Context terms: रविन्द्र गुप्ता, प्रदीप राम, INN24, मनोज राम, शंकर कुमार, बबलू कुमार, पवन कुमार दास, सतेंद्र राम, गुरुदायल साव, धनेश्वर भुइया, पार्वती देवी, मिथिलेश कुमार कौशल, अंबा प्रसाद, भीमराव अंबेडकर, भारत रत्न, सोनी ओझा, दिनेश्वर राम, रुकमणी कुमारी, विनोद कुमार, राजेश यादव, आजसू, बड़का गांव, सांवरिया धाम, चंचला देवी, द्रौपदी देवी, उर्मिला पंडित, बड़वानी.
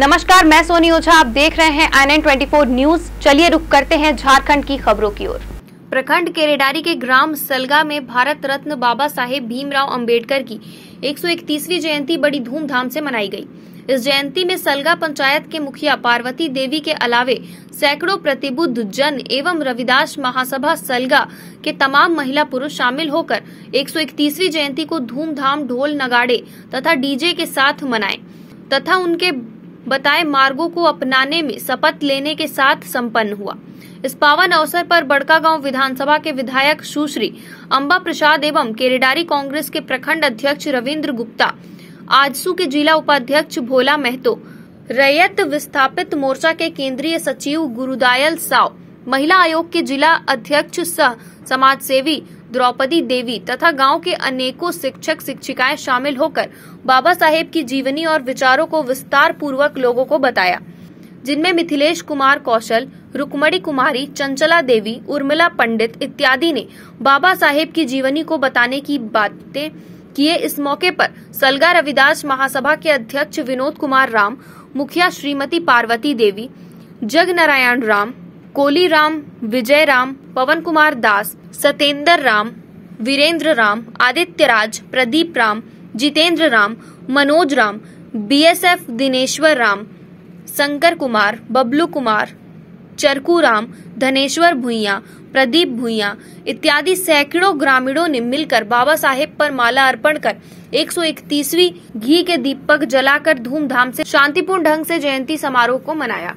नमस्कार, मैं सोनी ओझा, आप देख रहे हैं INN24 न्यूज। चलिए रुक करते हैं झारखंड की खबरों की ओर। प्रखंड केरेडारी के ग्राम सलगा में भारत रत्न बाबा साहेब भीमराव अंबेडकर की 131वीं जयंती बड़ी धूमधाम से मनाई गई। इस जयंती में सलगा पंचायत के मुखिया पार्वती देवी के अलावे सैकड़ों प्रतिबुद्ध जन एवं रविदास महासभा सलगा के तमाम महिला पुरुष शामिल होकर 131वीं जयंती को धूमधाम ढोल नगाड़े तथा डीजे के साथ मनाए तथा उनके बताए मार्गों को अपनाने में शपथ लेने के साथ संपन्न हुआ। इस पावन अवसर पर बड़का गांव विधानसभा के विधायक सुश्री अंबा प्रसाद एवं केरेडारी कांग्रेस के प्रखंड अध्यक्ष रविन्द्र गुप्ता, आजसू के जिला उपाध्यक्ष भोला महतो, रैयत विस्थापित मोर्चा के केंद्रीय सचिव गुरुदायल साव, महिला आयोग के जिला अध्यक्ष सह समाज सेवी द्रौपदी देवी तथा गांव के अनेकों शिक्षक शिक्षिकाएं शामिल होकर बाबा साहेब की जीवनी और विचारों को विस्तार पूर्वक लोगों को बताया, जिनमें मिथिलेश कुमार कौशल, रुकमणी कुमारी, चंचला देवी, उर्मिला पंडित इत्यादि ने बाबा साहेब की जीवनी को बताने की बातें किए। इस मौके पर सलगा रविदास महासभा के अध्यक्ष विनोद कुमार राम, मुखिया श्रीमती पार्वती देवी, जग राम, कोलीराम, विजयराम, पवन कुमार दास, सतेंद्र राम, वीरेंद्र राम, आदित्य राज, प्रदीप राम, जितेंद्र राम, मनोज राम, BSF दिनेश्वर राम, शंकर कुमार, बबलू कुमार, चरकू राम, धनेश्वर भुइया, प्रदीप भुइया इत्यादि सैकड़ों ग्रामीणों ने मिलकर बाबा साहेब पर माला अर्पण कर 131वीं घी के दीपक जलाकर धूमधाम से शांतिपूर्ण ढंग से जयंती समारोह को मनाया।